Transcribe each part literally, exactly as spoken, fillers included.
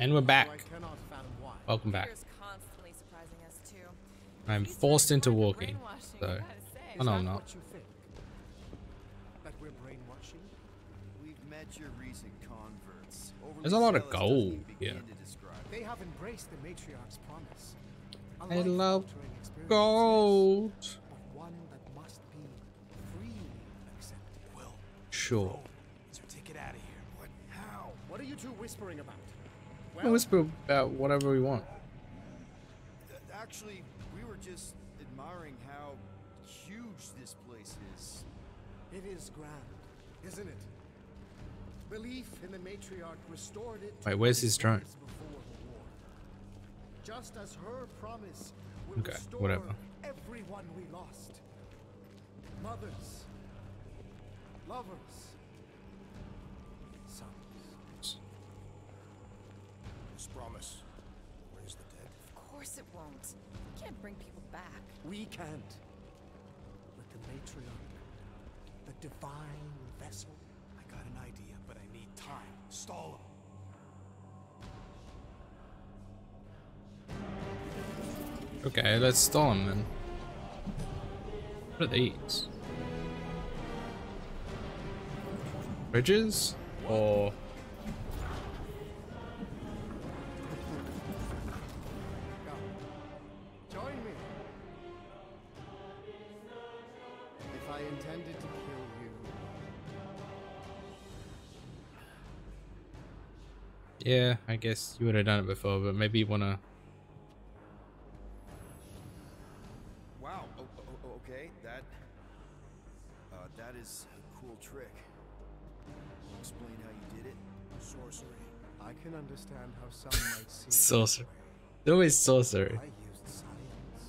And we're back. Welcome back. I'm forced into walking. So. Oh no, I'm not. There's a lot of gold here. They have embraced the matriarch's promise. I love gold. One that must be freely accepted. Well, sure. So take it out of here. What? How? What are you two whispering about? Well, we whisper about whatever we want. Actually, we were just admiring how huge this place is. It is grand, isn't it? Belief in the matriarch restored it. Wait, where's his drone? Just as her promise will okay, restore whatever. Everyone we lost. Mothers, lovers, sons. This promise brings the dead. Of course it won't. We can't bring people back. We can't. But the matriarch, the divine vessel. I got an idea, but I need time. Stall him. Okay, let's stall him then. What are these? Bridges? Or... Join me. If I intended to kill you... Yeah, I guess you would have done it before, but maybe you want to... That is a cool trick. Explain how you did it. Sorcery. I can understand how some might see sorcery. It's always sorcery. I used science.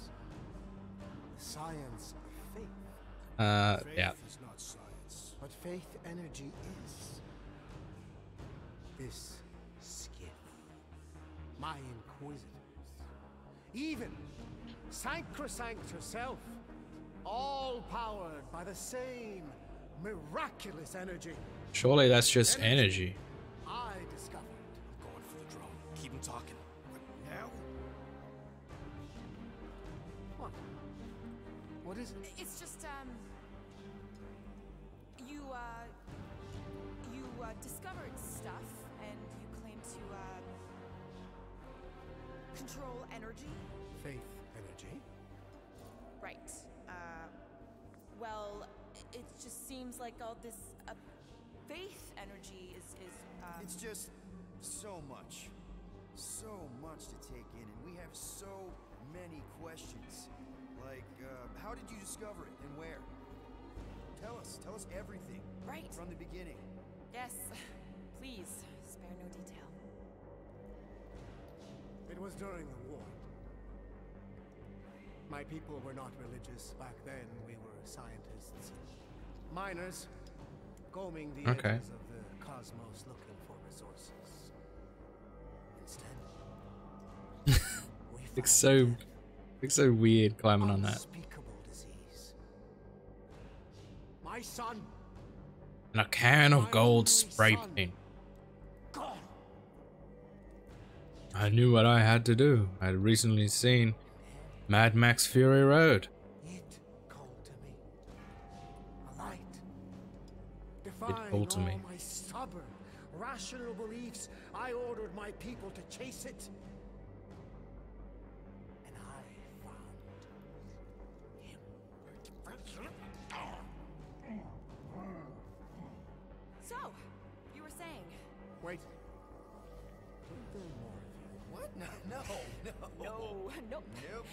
Science of faith. Uh, faith yeah. Is not science. But faith energy is. This skill. My inquisitors. Even Sancrosanct herself. All powered by the same miraculous energy. Surely that's just energy. energy. I discovered. Going for the drone. Keep him talking. But now? What? What is it? It's just um. You uh. You uh, discovered stuff, and you claim to uh. control energy. Faith energy. Right. Uh, well, it just seems like all this uh, faith energy is... is um... It's just so much. So much to take in, and we have so many questions. Like, uh, how did you discover it and where? Tell us. Tell us everything. Right. From the beginning. Yes. Please. Spare no detail. It was during the war. My people were not religious back then. We were scientists, miners, combing the okay. edges of the cosmos looking for resources. Instead, we it's so, it's so weird climbing on that. Disease. My son, and a can of gold spray paint. I knew what I had to do. I had recently seen Mad Max Fury Road. It called to me. A light. Defying it called to me. My stubborn, rational beliefs, I ordered my people to chase it. And I found him. So, you were saying. Wait. What? No, no, no. No, nope. Nope.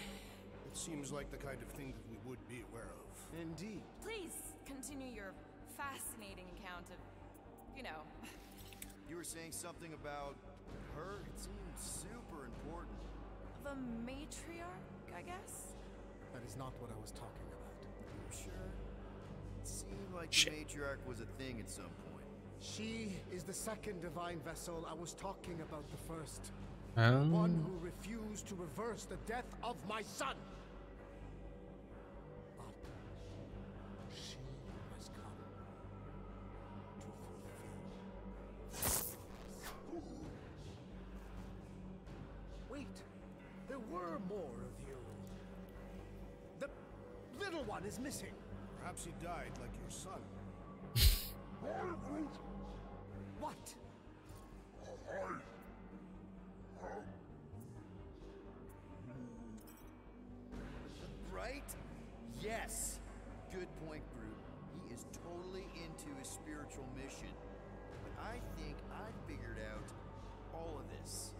It seems like the kind of thing that we would be aware of. Indeed. Please continue your fascinating account of, you know. You were saying something about her? It seemed super important. The matriarch, I guess? That is not what I was talking about. Are you sure? It seemed like Shit. the matriarch was a thing at some point. She is the second divine vessel. I was talking about the first. Um. One who refused to reverse the death of my son. But she has come to fulfill. were more of you. The little one is missing. Perhaps he died like your son. What? Right? Yes. Good point, Groot. He is totally into his spiritual mission. But I think I figured out all of this.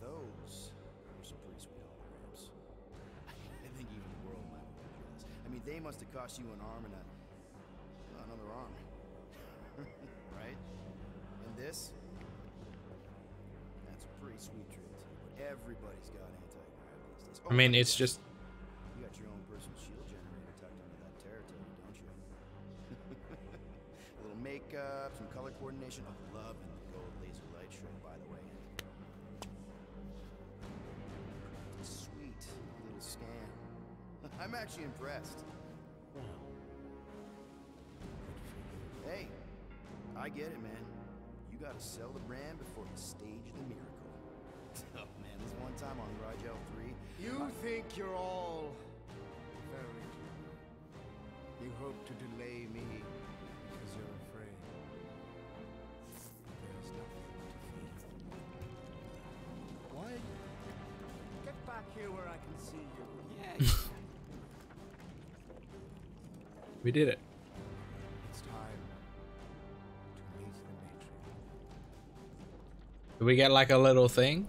Those were some pretty sweet holograms. I think even the world might have been jealous. I mean, they must have cost you an arm and a, well, another arm. Right? And this? That's a pretty sweet treat. Everybody's got anti-gravity these days. Oh, I mean, it's just... You got your own personal shield generator tucked under that territory, don't you? A little makeup, some color coordination. I'm loving the gold laser light show, by the way. Sweet little scan. I'm actually impressed. Hey, I get it, man. You gotta sell the brand before you stage the miracle. Oh man, this one time on Rigel three. You I... think you're all very clever. You hope to delay me because you're afraid. There's nothing to fear. What? Get back here where I can see you. Yes. We did it. It's time. Do we get like a little thing?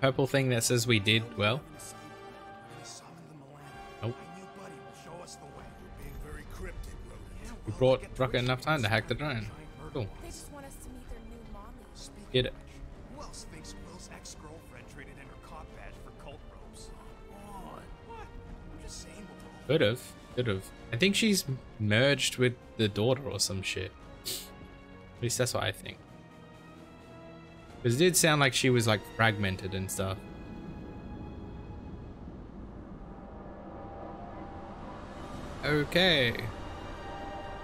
Purple thing that says we did well? Nope. We brought Rocket enough time to hack the drone. Cool. Get it. Wills thinks Will's ex-girlfriend traded in her cop badge for cult robes. Could have. Could have. I think she's merged with the daughter or some shit. At least that's what I think. Because it did sound like she was like fragmented and stuff. Okay.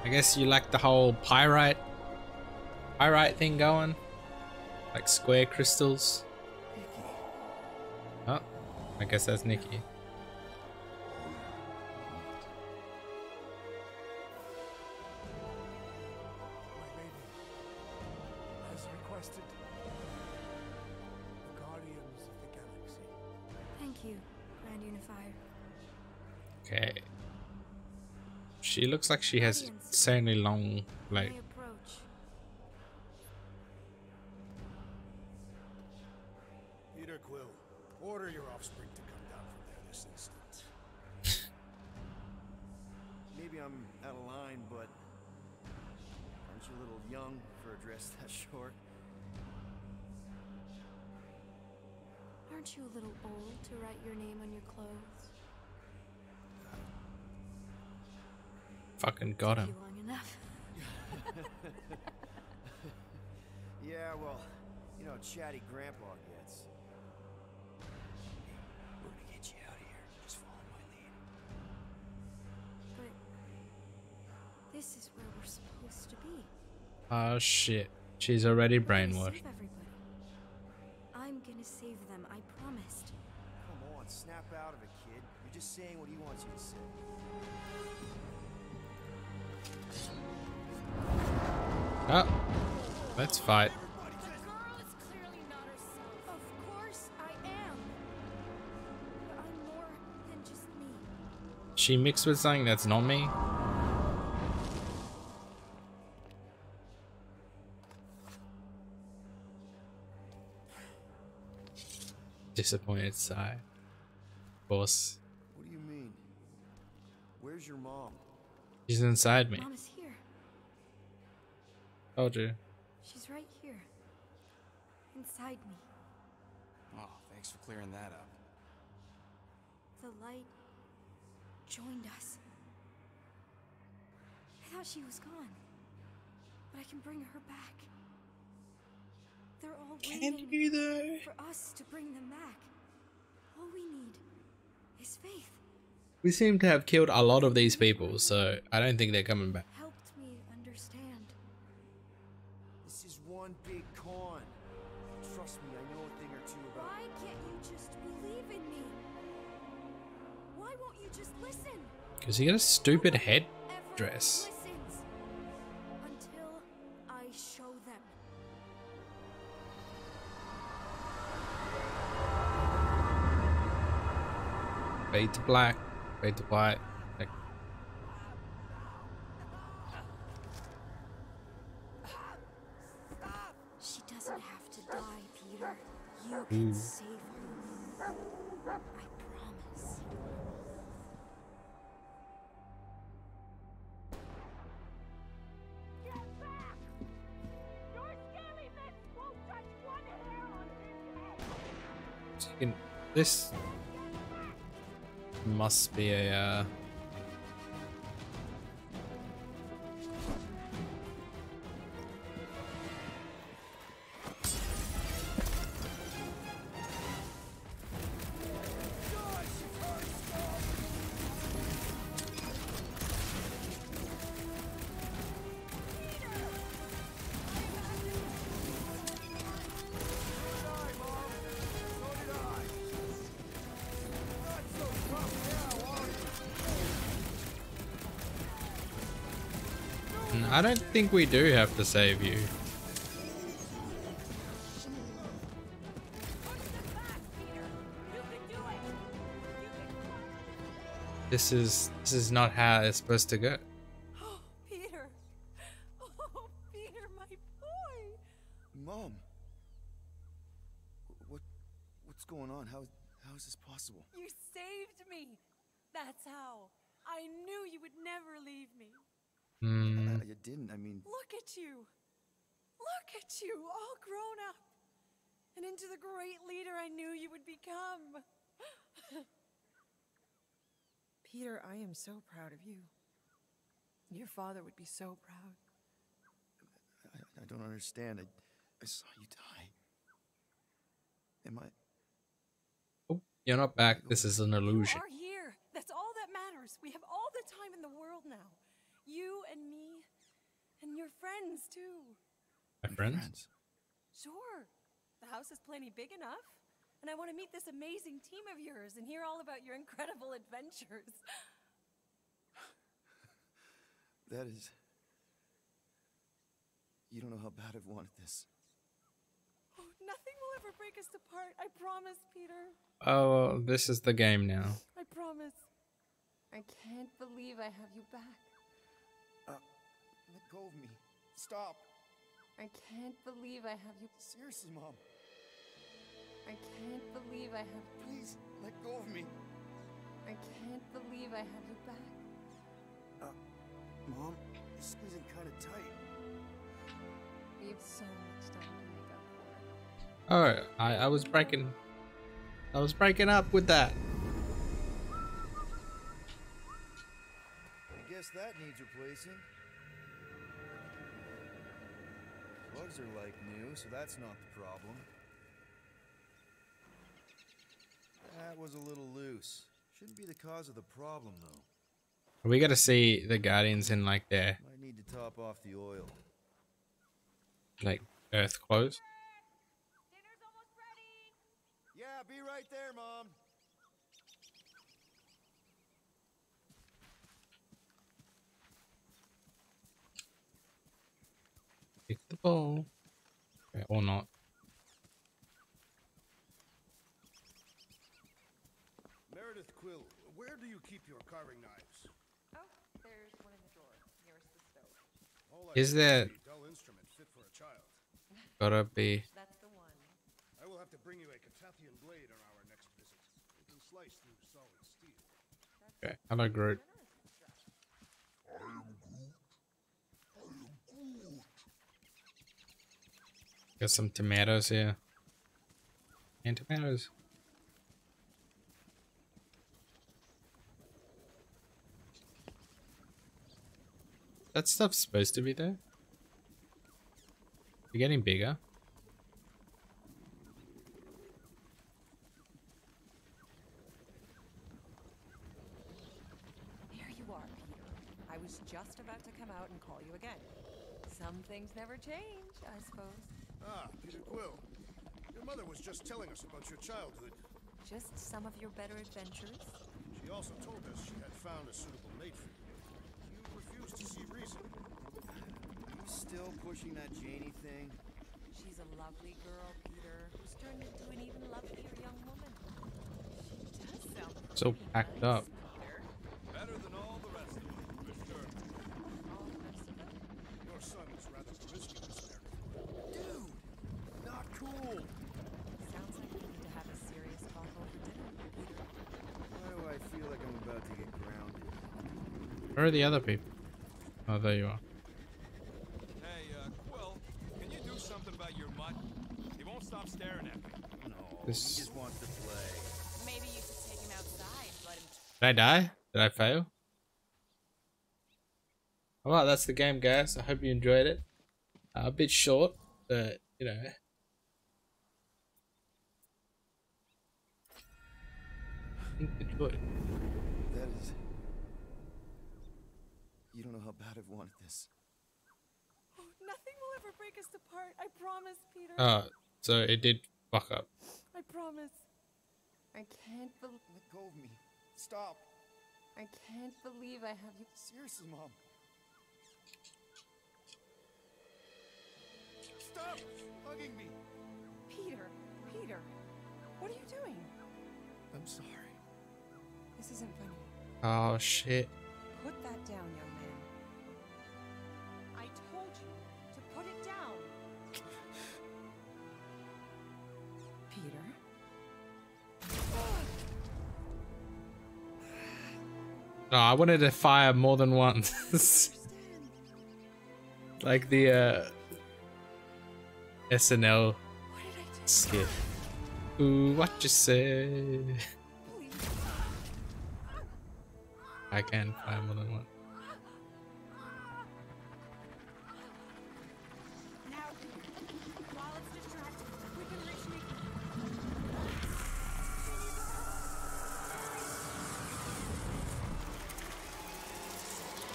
I guess you like the whole pyrite pyrite thing going. Like square crystals. Oh, I guess that's Nikki. She looks like she has insanely long, like. Peter Quill, order your offspring to come down from there this instant. Maybe I'm out of line, but aren't you a little young for a dress that short? Aren't you a little old to write your name on your clothes? Fucking got him. Yeah, well, you know, chatty grandpa gets. We're gonna get you out of here. Just follow my lead. But this is where we're supposed to be. Oh shit! She's already brainwashed. I'm gonna save them. I promised. Come on, snap out of it, kid. You're just saying what he wants you to say. Oh, let's fight. The girl is clearly not herself. Of course I am. But I'm more than just me. She mixed with something that's not me. Disappointed sigh. Of course. What do you mean? Where's your mom? She's inside me. Mom is here. Told you. She's right here. Inside me. Oh, thanks for clearing that up. The light joined us. I thought she was gone. But I can bring her back. They're all waiting for us to bring them back. All we need is faith. We seem to have killed a lot of these people, so I don't think they're coming back. Helped me understand. This is one big con. Truffle Trust me, I know a thing or two about... Why can't you just believe in me? Why won't you just listen? Because he got a stupid headdress. Until I show them. Fade to black. Fade to black. Mm. Save her. I promise. Get back! Your scaly mess won't touch one hair on his head. This must be a uh... I don't think we do have to save you. This is this is not how it's supposed to go. Oh, Peter! Oh, Peter, my boy! Mom, what what's going on? How how is this possible? You saved me. That's how. I knew you would never leave me. Mm. I, I didn't, I mean... Look at you! Look at you, all grown up! And into the great leader I knew you would become! Peter, I am so proud of you. Your father would be so proud. I, I don't understand. I, I saw you die. Am I... Oh, you're not back. This is an illusion. You are here. That's all that matters. We have all the time in the world now. You and me, and your friends too. My friends? Sure. The house is plenty big enough, and I want to meet this amazing team of yours and hear all about your incredible adventures. That is... You don't know how bad I've wanted this. Oh, nothing will ever break us apart, I promise, Peter. Oh, this is the game now. I promise. I can't believe I have you back. Let go of me. Stop. I can't believe I have you. Seriously, Mom. I can't believe I have. Please, let go of me. I can't believe I have you back. Uh, Mom, this isn't kind of tight. We have so much time to make up for. All right, I I was breaking. I was breaking up with that. I guess that needs replacing. Plugs are like new, so that's not the problem. That was a little loose. Shouldn't be the cause of the problem, though. We gotta see the Guardians in like there. Might need to top off the oil. Like Earth clothes. Dinner's almost ready. Yeah, be right there, Mom. Pick the ball. Okay, or not. Meredith Quill, where do you keep your carving knives? Oh, there's one in the drawer, nearest the stove. Is that dull instrument fit for a child? Gotta be. That's the one. I will have to bring you a Catathian blade on our next visit. It can slice through solid steel. Okay, hello Groot. Got some tomatoes here. And tomatoes. That stuff's supposed to be there. We're getting bigger. Here you are, Peter. I was just about to come out and call you again. Some things never change, I suppose. Ah, Peter Quill. You're was just telling us about your childhood. Just some of your better adventures? She also told us she had found a suitable mate for you. You refused to see reason. Are you still pushing that Janie thing? She's a lovely girl, Peter, who's turned into an even lovelier young woman. She does sound so packed up. Better than all the rest of them, for sure. All the rest of them? Your son is rather promiscuous there. Dude! Not cool! Sounds like we need to have a serious talk over dinner, Peter. Why do I feel like I'm about to get grounded? Where are the other people? Oh, there you are. Hey, uh, Quill, can you do something about your mutt? He won't stop staring at me. No, this... he just wants to play. Maybe you should take him outside, let him... Did I die? Did I fail? Alright, that's the game, guys. I hope you enjoyed it. Uh, a bit short, but, you know. I think enjoyed. That is... You don't know how bad I've wanted this. Oh, nothing will ever break us apart. I promise, Peter. Oh, so it did fuck up. I promise. I can't believe... Let go of me. Stop. I can't believe I have you. Seriously, Mom. Stop hugging me. Peter, Peter, what are you doing? I'm sorry. This isn't funny. Oh, shit. Put that down, young man. I told you to put it down. Peter. No, I wanted to fire more than once. Like the uh, S N L skit. Ooh, what you say? I can fire more than one.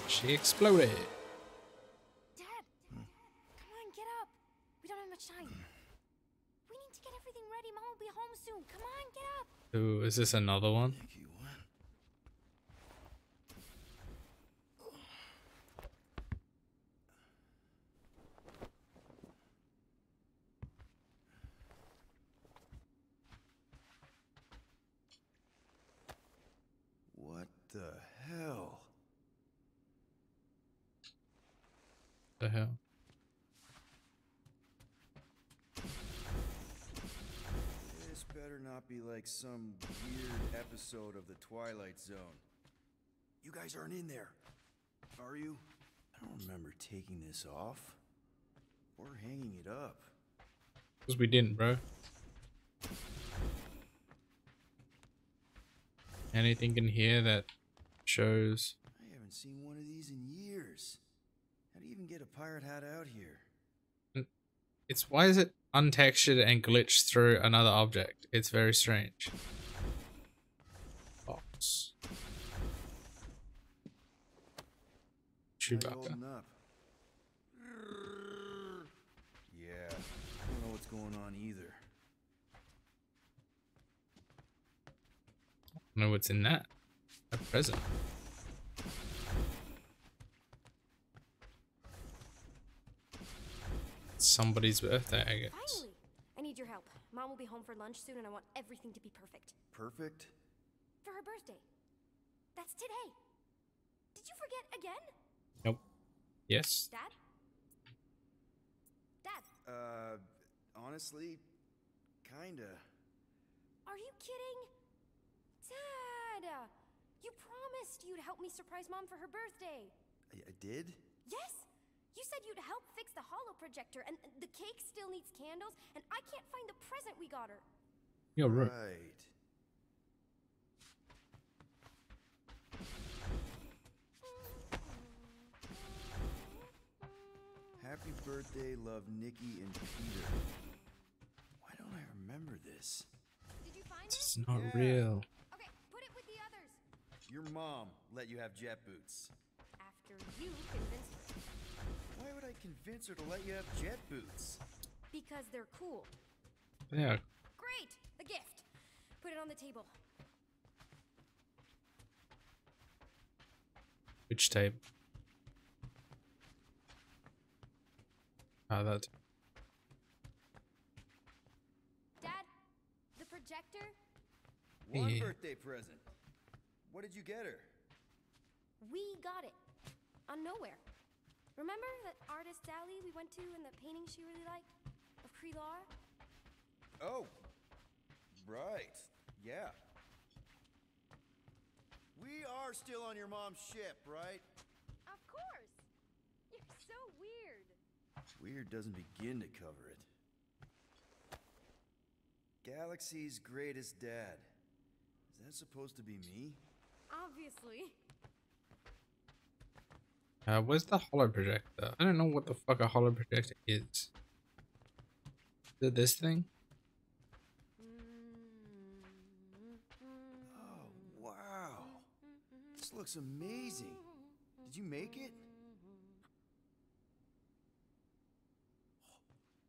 She exploded. Dad, Dad, come on, get up. We don't have much time. We need to get everything ready. Mom will be home soon. Come on, get up. Ooh, is this another one? What the hell? The hell? This better not be like some weird episode of the Twilight Zone. You guys aren't in there, are you? I don't remember taking this off or hanging it up. Because we didn't, bro. Anything in here that shows? I haven't seen one of these in years. How do you even get a pirate hat out here? It's why is it untextured and glitched through another object? It's very strange. Box. Chewbacca. Yeah, I don't know what's going on either. I don't know what's in that at present. Somebody's birthday, I guess. Finally. I need your help. Mom will be home for lunch soon and I want everything to be perfect. Perfect? For her birthday. That's today. Did you forget again? Nope. Yes. Dad? Dad? Uh, honestly, kinda. Are you kidding? Dad! You promised you'd help me surprise Mom for her birthday. I, I did? Yes! You said you'd help fix the holo projector, and the cake still needs candles, and I can't find the present we got her. You're right. right. Happy birthday, love, Nikki and Peter. Why don't I remember this? Did you find this? It's not yeah. real. Okay, put it with the others. Your mom let you have jet boots. After you convinced her. Why would I convince her to let you have jet boots? Because they're cool. Yeah. Great! The gift! Put it on the table. Which tape? Ah, that. Dad, the projector? One yeah. birthday present. What did you get her? We got it. On Nowhere. Remember that artist alley we went to and the painting she really liked? Of Kree lore? Oh. Right. Yeah. We are still on your mom's ship, right? Of course. You're so weird. Weird doesn't begin to cover it. Galaxy's greatest dad. Is that supposed to be me? Obviously. Uh, where's the holo projector? I don't know what the fuck a holo projector is. Is it this thing? Looks amazing. Did you make it?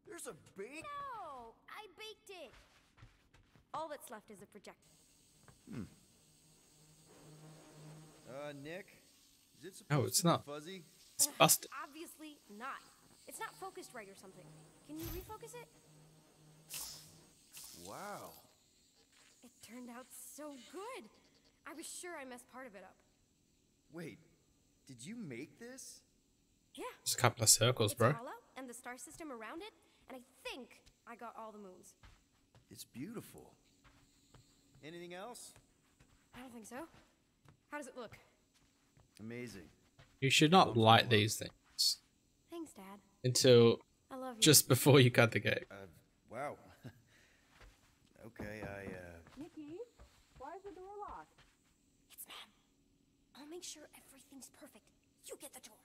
There's a bake. No, I baked it. All that's left is a projector. Hmm. Uh, Nick, is it supposed oh, it's to not. Be fuzzy? It's busted. Obviously not. It's not focused right or something. Can you refocus it? Wow. It turned out so good. I was sure I messed part of it up. Wait, did you make this? Yeah. Just a couple of circles, it's bro. Hollow and the star system around it, and I think I got all the moons. It's beautiful. Anything else? I don't think so. How does it look? Amazing. You should not light these things. Thanks, Dad. Until I love you. Just before you cut the cake. Uh, wow. Okay, I. Uh... Nikki, why is the door locked? It's Mad. I'll make sure everything's perfect. You get the door.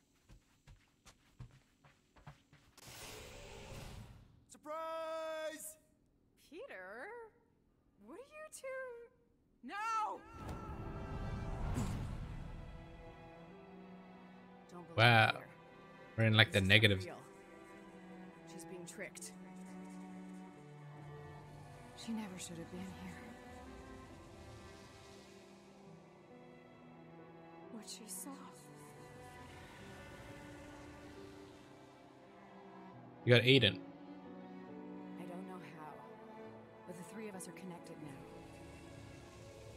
Surprise! Peter? What are you two? No! Don't believe wow. Peter. We're in like this the negative. Real. She's being tricked. She never should have been here. What she saw. You got Aiden. I don't know how, but the three of us are connected now.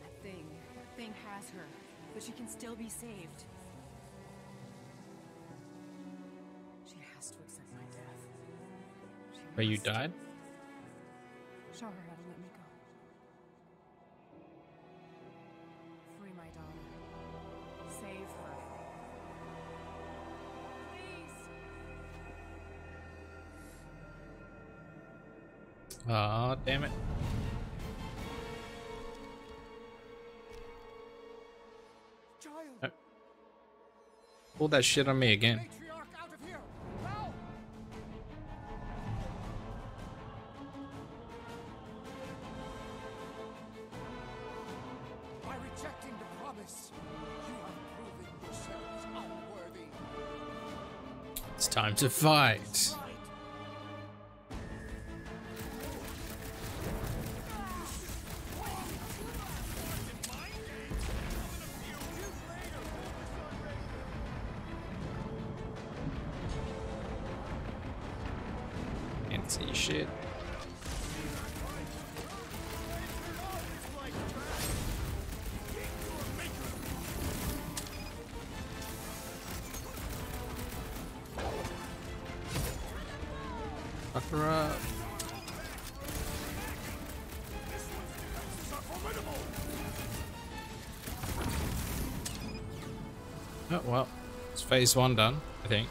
That thing, that thing has her, but she can still be saved. She has to accept my death. But you died? Show her how to let me go. Free my daughter. Save her. Please. Ah, oh, damn it. Child. Oh. Pull that shit on me again. Out of here. No. By rejecting the promise. It's time to fight. Can't see shit. Right. Oh well, it's phase one done, I think.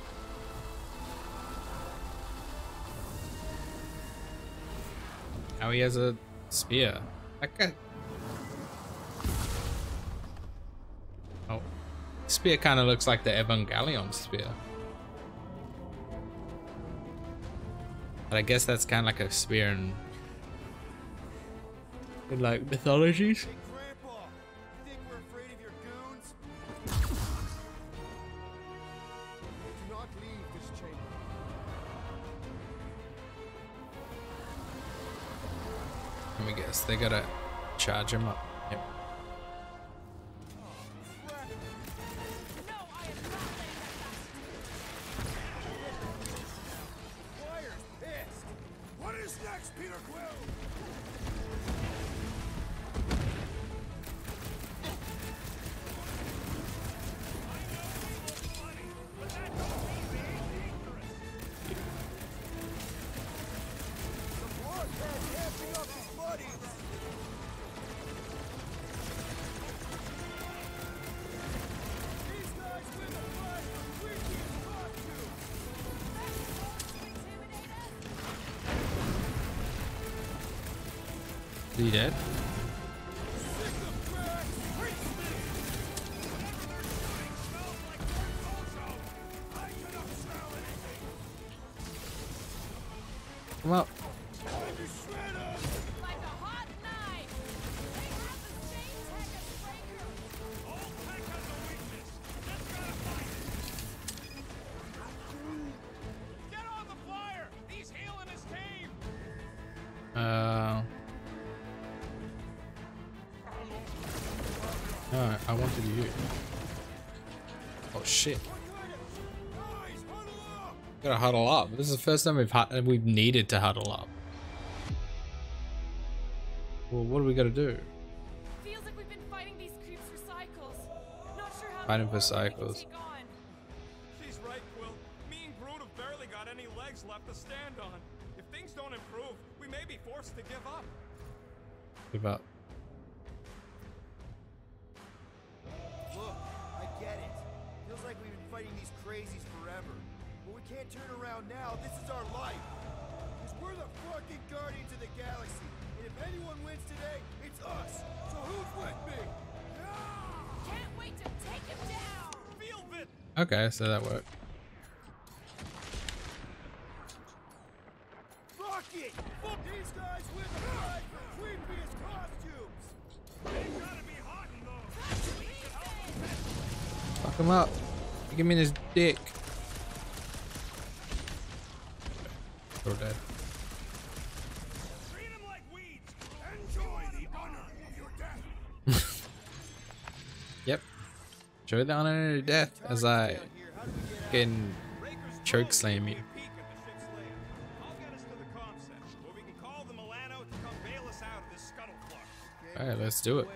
Now he has a spear. Okay. Oh, spear kind of looks like the Evangelion spear. But I guess that's kind of like a spear in, in like mythologies. Hey, Grandpa, you think we're afraid of your goons? Do not leave this chamber. Let me guess. They gotta charge him up. Yep. What is next, Peter Quill? Is he dead? Come up. Gotta huddle up. This is the first time we've hu we've needed to huddle up. Well, what do we gotta do? Feels like we've been fighting these creeps for cycles. Not sure how fighting for cycles. She's right, Quill. Me and Groot have barely got any legs left to stand on. If things don't improve, we may be forced to give up. Give up. Look, I get it. Feels like we've been fighting these crazies forever. But we can't turn around now. This is our life. Because we're the fucking Guardians of the Galaxy. And if anyone wins today, it's us. So who's with me? Can't wait to take him down. Feel it. Okay, so that worked. Rocket! Fuck these guys with the life and creepiest costumes. They've gotta be hot in those. Fuck him up. Give me this dick. Or dead. Treat him like weeds. Enjoy the honor of your death. Yep. Enjoy the honor of your death as I can choke slam you. I'll get us to the comm section where we can call the Milano to come bail us out of this scuttle clock. Alright, let's do it.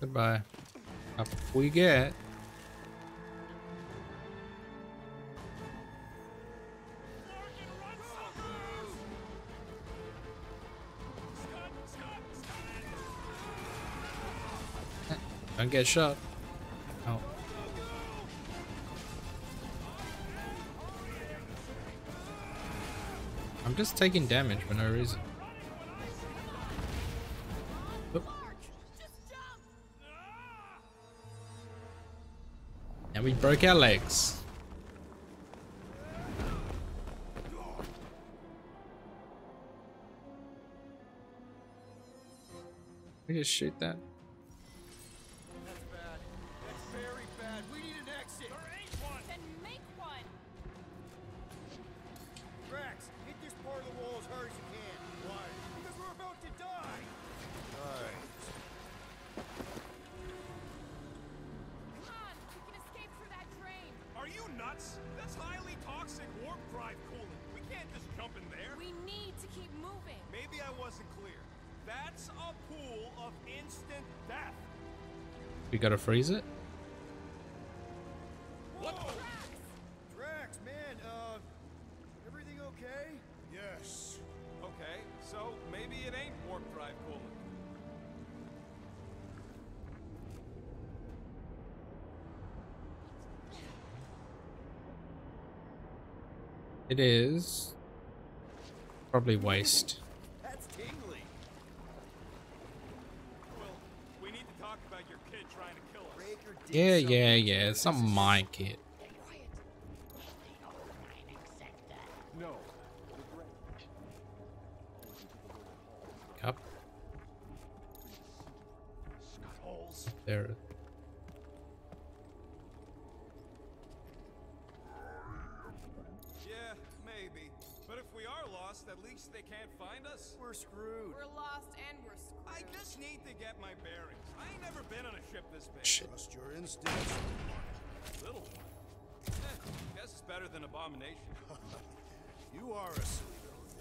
Goodbye. Up we get. Don't get shot. Oh. I'm just taking damage for no reason. We broke our legs. We just shoot that. That's bad. That's very bad. We need an exit. There ain't one. Then make one. Drax, hit this part of the wall as hard as you can. Why? Because we're about to die. All right. That's highly toxic warp drive coolant. We can't just jump in there. We need to keep moving. Maybe I wasn't clear. That's a pool of instant death. We gotta freeze it? What? Drax! Drax, man, uh, everything okay? Yes. Okay, so maybe it ain't warp drive coolant. It is probably waste. That's tingly. Well, we need to talk about your kid trying to kill us. Yeah, yeah, yeah. It's not my kid. No. Cup. There. At least they can't find us. We're screwed. We're lost and we're screwed. I just need to get my bearings. I ain't never been on a ship this big. Shit. Trust your instincts. Little one. Eh, guess it's better than abomination. You are a sleeper.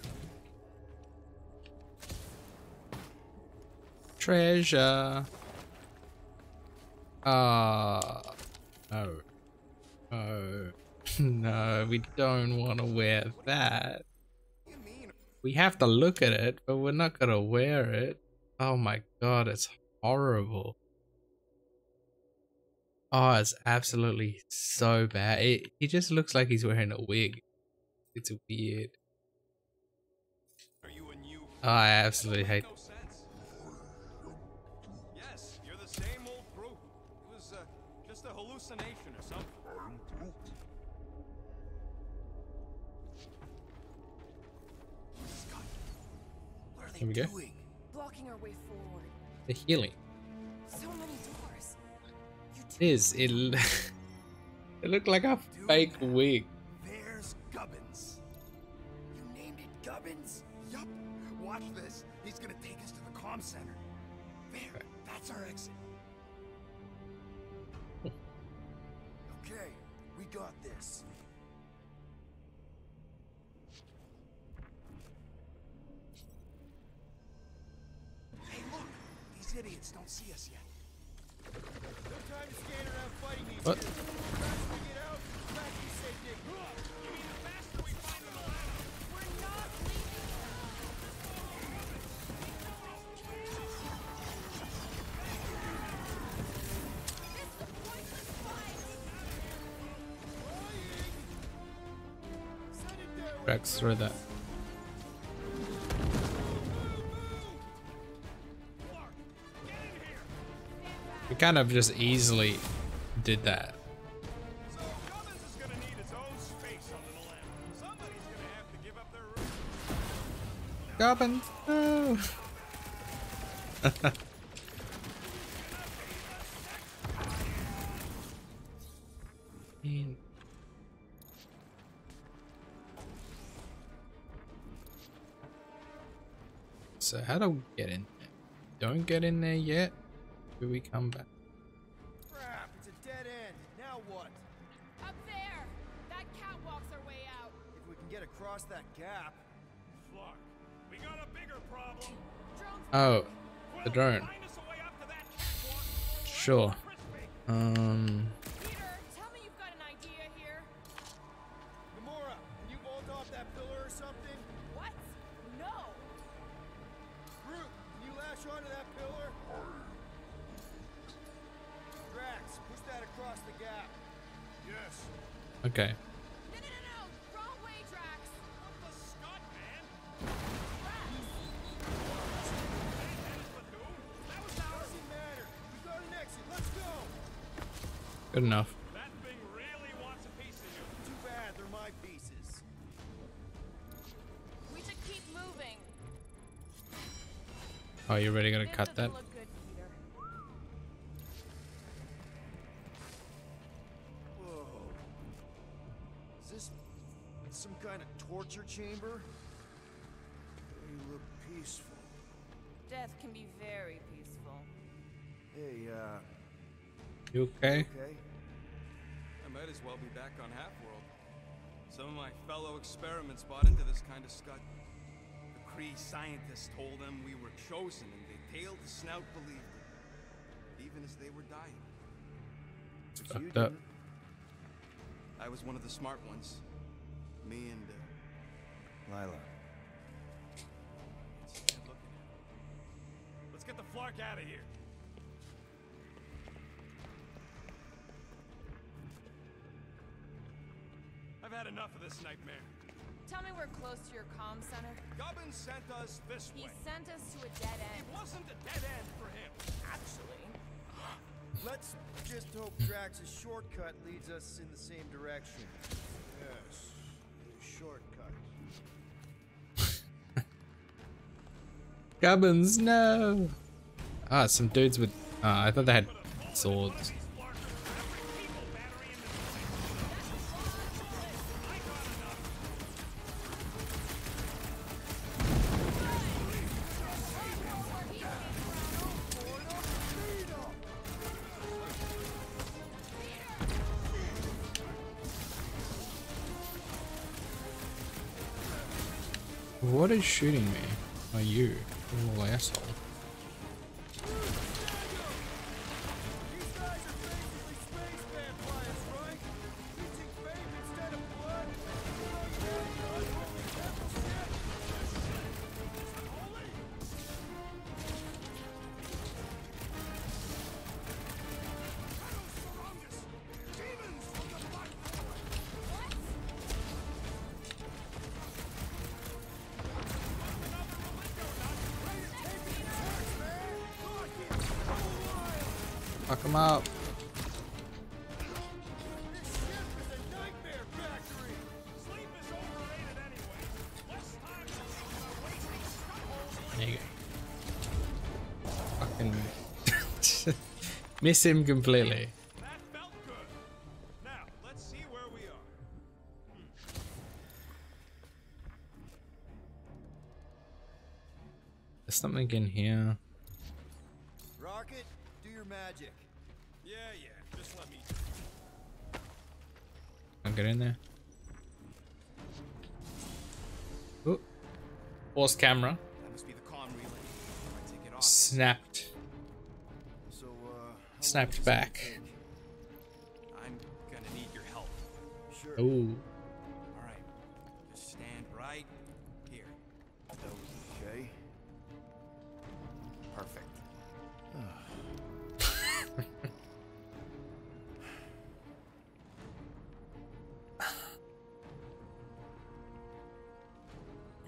Treasure. Ah. Uh, no. No. No, we don't want to wear that. We have to look at it, but we're not gonna wear it. Oh my god, it's horrible. Oh, it's absolutely so bad. It, he just looks like he's wearing a wig. It's weird. Are you a new oh, I absolutely hate no sense. Yes, you're the same old Groot. It was uh, just a hallucination or something. Here we go. Blocking our way forward. The healing. So many doors. It is. It, it looked like a Dude, fake wig. There's Gubbins. You named it Gubbins? Yup. Watch this. He's going to take us to the comm center. There. Okay. That's our exit. Okay. We got this. Idiots don't see us yet. What? Drax through that. We kind of just easily did that. So Gubbins is gonna need his own space on the Milano. Somebody's gonna have to give up their room. Gubbins, no. Man. So how do we get in there? Don't get in there yet. Do we come back? Crap, it's a dead end. Now what? Up there! That catwalk's our way out. If we can get across that gap. Fuck. We got a bigger problem. Oh, the drone. Find us a way up to that catwalk. Sure. Um Peter, tell me you've got an idea here. Gamora, can you bolt off that pillar or something? What? No. Groot, can you lash onto that pillar? Push that across the gap. Yes. Okay. No, no, no, no. Wrong way, Drax. What the Scott, man? That was ours. Doesn't matter. We got an exit. Let's go. Good enough. That thing really wants a piece of you. Too bad they're my pieces. We should keep moving. Oh, you really gonna cut that? Torture chamber? They look peaceful. Death can be very peaceful. Hey, uh... You okay? okay? I might as well be back on Half World. Some of my fellow experiments bought into this kind of scut. The Kree scientists told them we were chosen, and they tailed the snout believed it, even as they were dying. It's fucked up. I was one of the smart ones. Me and... Uh, Lila. Let's get the flark out of here. I've had enough of this nightmare. Tell me we're close to your comm center. Gubbin sent us this he way. He sent us to a dead end. It wasn't a dead end for him. Actually. Let's just hope Drax's shortcut leads us in the same direction. Yes. Shortcut. Gubbins, no! Ah, some dudes with... Uh, I thought they had swords. What is shooting me? Are you? Oh, asshole. Fuck him up. There you go. Fucking miss him completely. That felt good. Now, let's see where we are. There's something in here. Rocket, do your magic. Yeah, yeah, just let me. I'll get in there. Ooh. Force camera. That must be the comm relay. I take it off. Snapped. So, uh, snapped back. I'm gonna need your help. Sure. Ooh. Alright. Just stand right here. Okay. Perfect.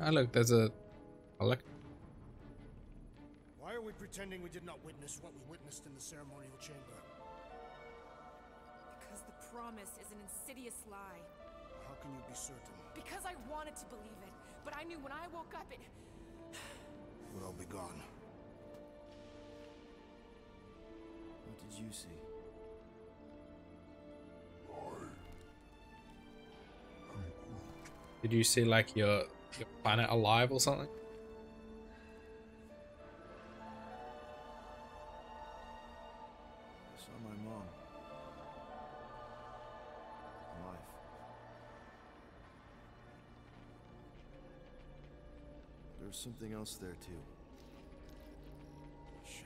Oh look, there's a elect. Why are we pretending we did not witness what we witnessed in the ceremonial chamber? Because the promise is an insidious lie. How can you be certain? Because I wanted to believe it, but I knew when I woke up it... We'll all be gone. What did you see? Did you see like your... your planet alive or something? I saw my mom. Alive. There's something else there too. Shadow.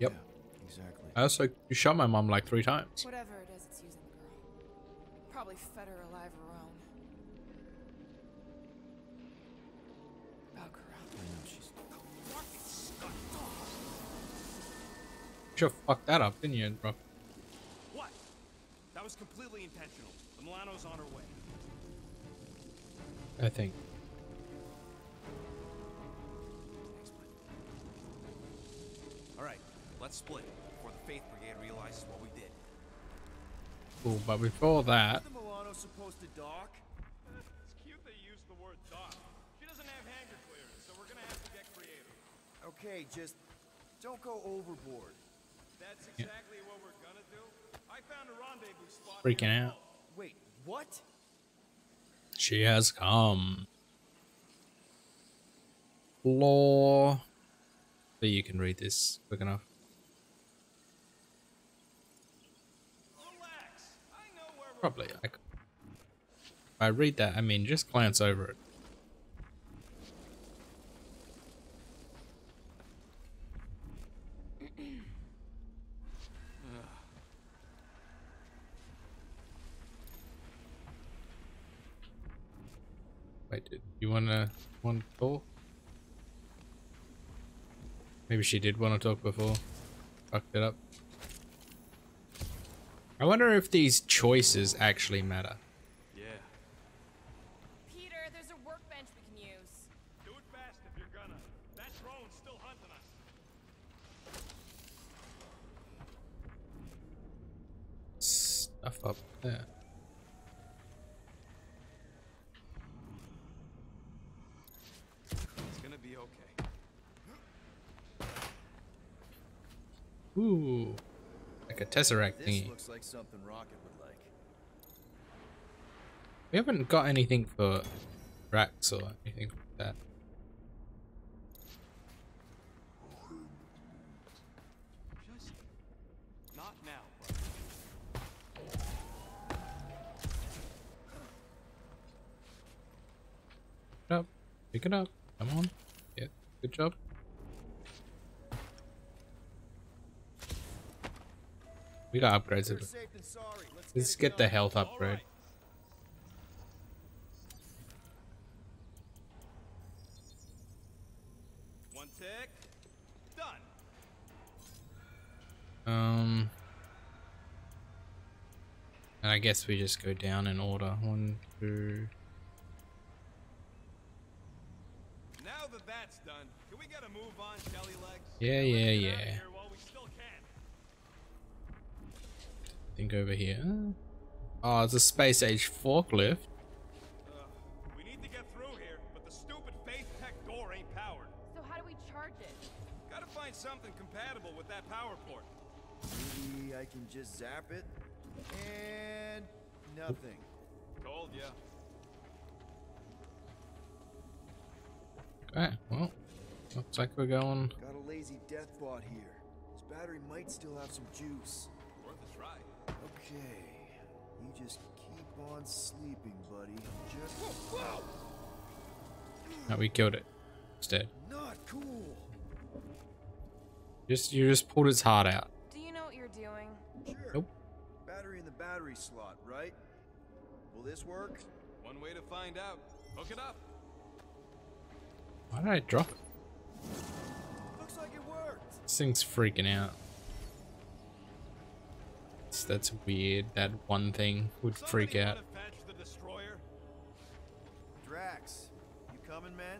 Yep. Yeah, exactly. I also shot my mom like three times. Whatever it is, it's using the girl. Probably fed her alive or wrong. You fucked that up, didn't you, bro? What? That was completely intentional. The Milano's on her way. I think. All right, let's split before the Faith Brigade realizes what we did. Cool, but before that. Is the Milano supposed to dock? It's cute they used the word dock. She doesn't have hangar clearance, so we're gonna have to get creative. Okay, just don't go overboard. That's exactly what we're gonna do. I found a rendezvous spot. Freaking out. Wait, what? She has come. Lore. But you can read this quick enough. Relax. I know where we're probably. I could. If I read that, I mean just glance over it. You wanna want to talk? Maybe she did want to talk before. Fucked it up. I wonder if these choices actually matter. Yeah. stuff up there. It's gonna be okay. Ooh, like a tesseract this thingy. Looks like something Rocket would like. We haven't got anything for Drax or anything like that. Up, pick it up. Come on. Yeah, good job. We got upgrades. Let's, Let's get, get the health upgrade. Right. One tick. Done. Um. And I guess we just go down in order. One, two. That's done. Can we get a move on, Shelly Legs? Yeah, yeah, yeah. I think over here. Oh, it's a space age forklift. Uh, we need to get through here, but the stupid face tech door ain't powered. So how do we charge it? Gotta find something compatible with that power port. Maybe I can just zap it and nothing. Told ya. Alright, well, looks like we're going. Got a lazy death bot here. His battery might still have some juice. Worth a try. Okay, you just keep on sleeping, buddy. Just. Whoa, whoa! No, we killed it. It's dead. Not cool. Just you just pulled its heart out. Do you know what you're doing? Sure. Nope. Battery in the battery slot, right? Will this work? One way to find out. Hook it up. Why did I drop it? Looks like it worked. This thing's freaking out. That's, that's weird. That one thing would freak out. Drax, you coming, man?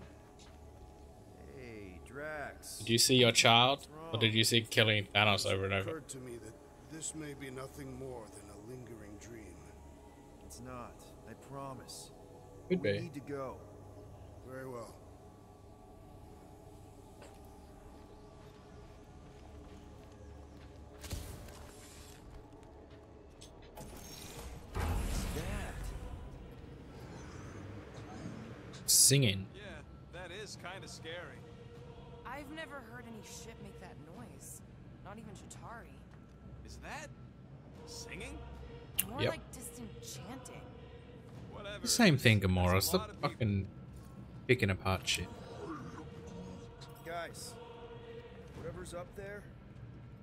Hey, Drax. Did you see your child, or did you see killing Thanos over and over? It occurred to me that this may be nothing more than a lingering dream. It's not. I promise. Could be. We need to go. Very well. Singing. Yeah, that is kind of scary. I've never heard any ship make that noise. Not even Chitauri. Is that singing? More yep. like distant chanting. Whatever. Same thing, Gamora. Stop fucking picking apart shit. Guys, whatever's up there,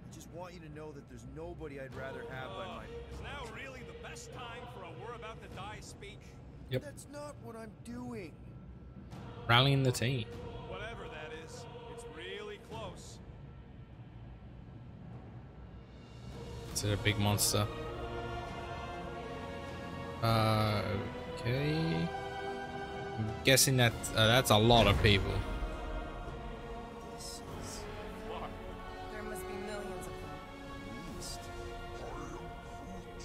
I just want you to know that there's nobody I'd rather have uh, by my. Is now really the best time for a "we're about to die" speech? Yep. That's not what I'm doing. Rallying the team. Whatever that is, it's really close. Is it a big monster? Uh, okay. I'm guessing that uh, that's a lot of people. There must be millions of them.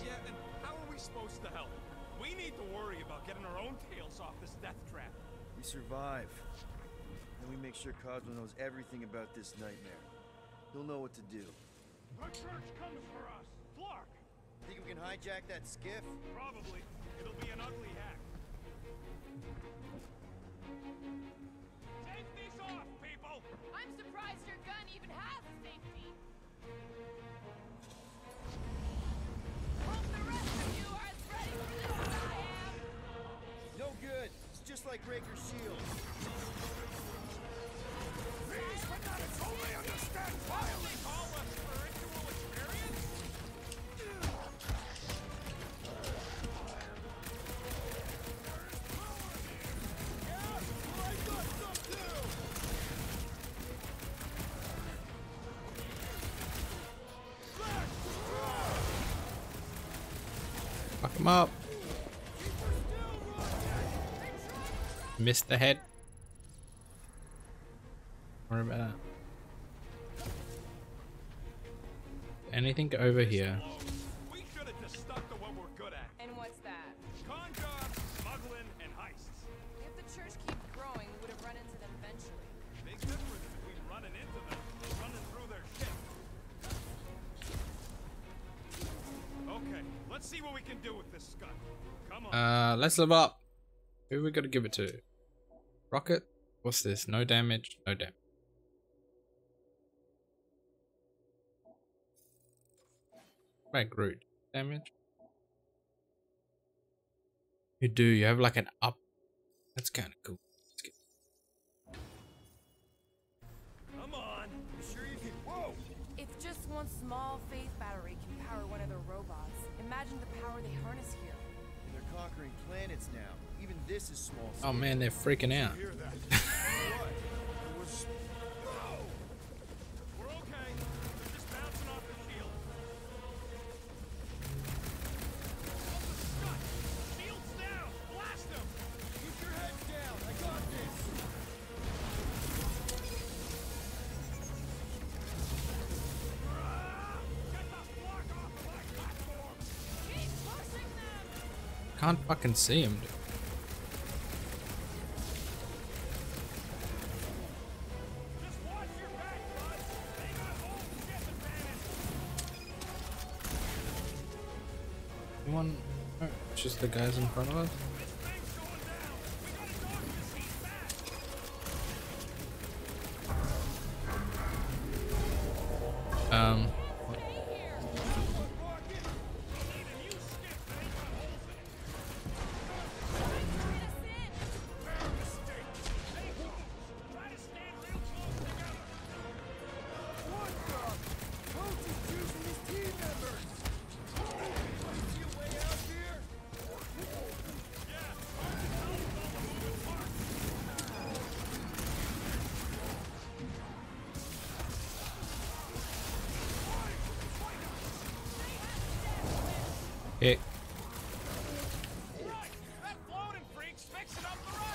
Yeah, and how are we supposed to help? We need to worry about getting our own tails off this death trap. We survive, and we make sure Cosmo knows everything about this nightmare. He'll know what to do. Our church comes for us, Flark. Think we can hijack that skiff? Probably. It'll be an ugly hack. Take these off, people! I'm surprised your gun even has a safety. Hope the rest of you are as ready for this as I am. No good. Just like Raker's shield. Please, but not totally understand violence. Call us for ritual experience. There is power here. Yes, but I got some too. Let's go. Fuck him up. Missed the head. Don't worry about that. Anything over here? We should have just stuck to what can do with this scut. Come on. Uh, let's live up. Who are we gonna give it to? Rocket? What's this? No damage, no damage. Wait, Groot. Damage? You do, you have like an up. That's kinda cool. Let's get... Come on. I'm sure you can. Whoa! If just one small phase battery can power one of their robots, imagine the power they harness here. They're conquering planets now. Even this is small. Oh man, they're freaking out. Hear that? What? It was... Whoa! We're okay. We're just bouncing off the shield. Shields down! Blast them! Keep your heads down. I got this. Get the block off of my platform. Keep pushing them. Can't fucking see him, dude. Oh, it's just the guys in front of us. Um. Hey. That floating freak's fixing up the rush.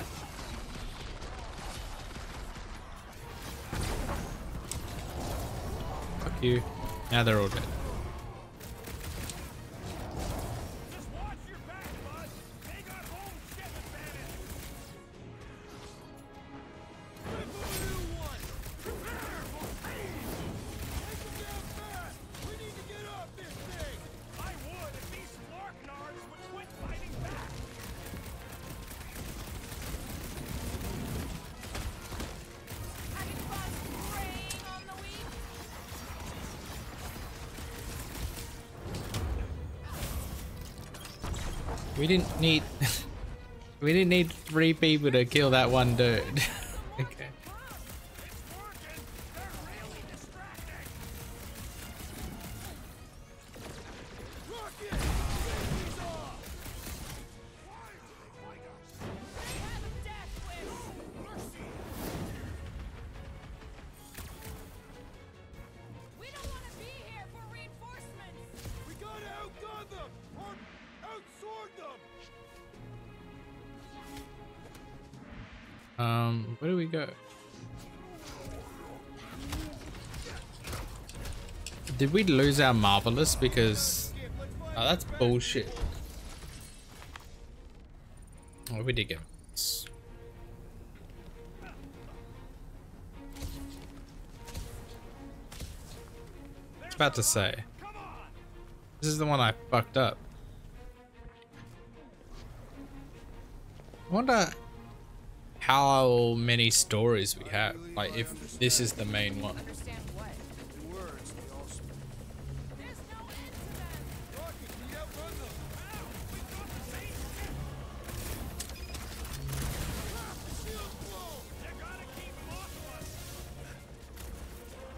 Fuck you. Now they're all dead. Just watch your back, bud. They got whole shit advantage. New one. Prepare for pain. Take them down fast. We need to get off this thing. I would if these Larknards would quit fighting back! I can find rain on the week! We didn't need... we didn't need three people to kill that one dude. Okay. Um, where do we go? Did we lose our Marvelous because... Oh, that's bullshit. Oh, we did get it. I was about to say. This is the one I fucked up. I wonder... how many stories we have, like if this is the main one.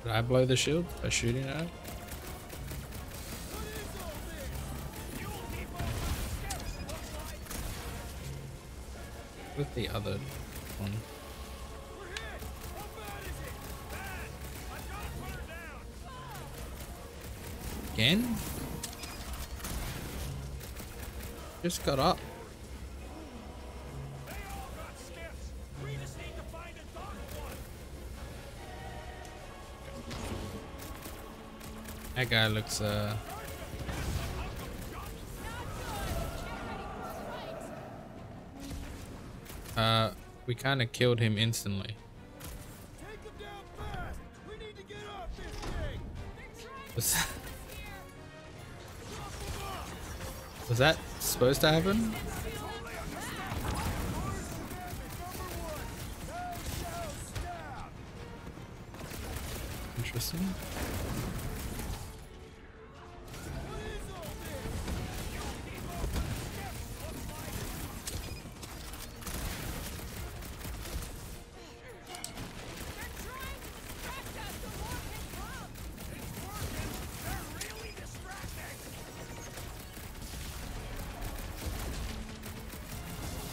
Did I blow the shield by shooting at it? With the other one. Again? Just got up. They all got skips. We just need to find a dark one. That guy looks uh Uh, we kind of killed him instantly. Take him down fast. We need to get off this thing. What's that? Was that supposed to happen? Interesting.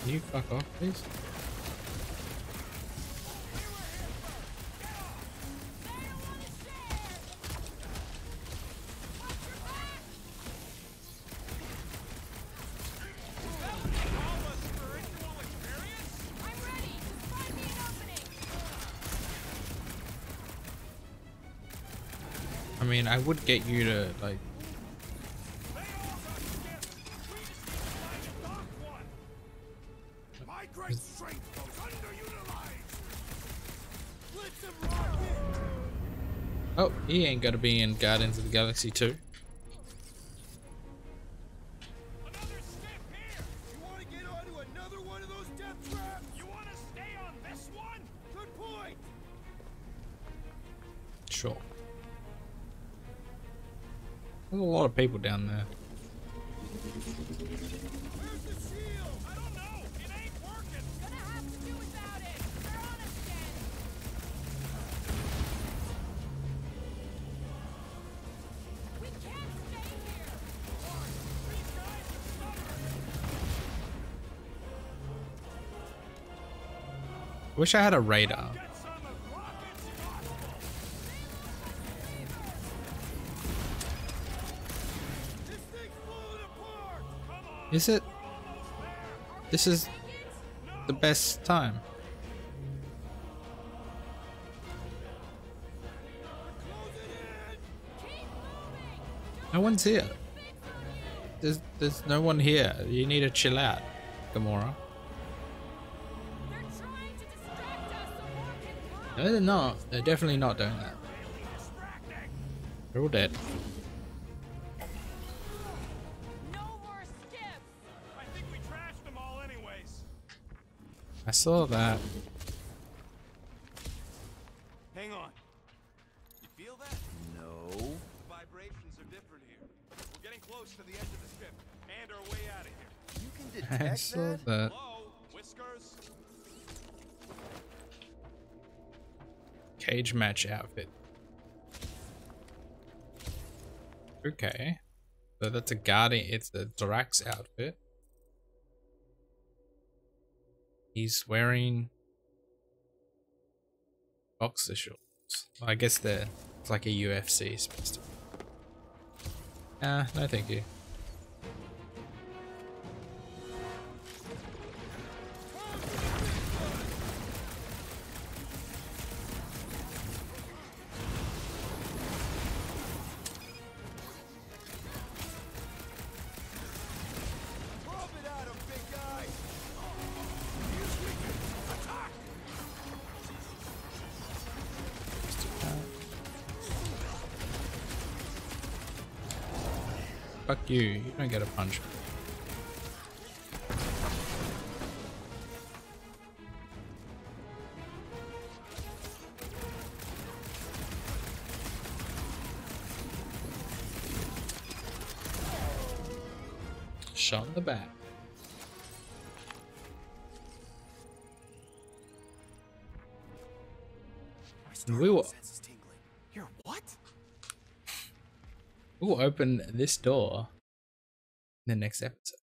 Can you fuck off, please? I mean, I would get you to, like, oh, he ain't gonna be in Guardians of the Galaxy two. Sure. There's a lot of people down there. Wish I had a radar. Is it? This is the best time. No one's here. There's there's no one here. You need to chill out, Gamora. No, they're not. They're definitely not doing that. They're all dead. No more skips. I think we trashed them all anyways. I saw that. Hang on. You feel that? No. The vibrations are different here. We're getting close to the edge of the ship and our way out of here. You can detect that? I saw that. Cage match outfit. Okay, so that's a Guardian. It's the Drax outfit. He's wearing boxer shorts. Well, I guess they're it's like a U F C supposed to be. Ah, no, thank you. Fuck you, you don't get a punch. Shot in the back. We will. We'll open this door in the next episode.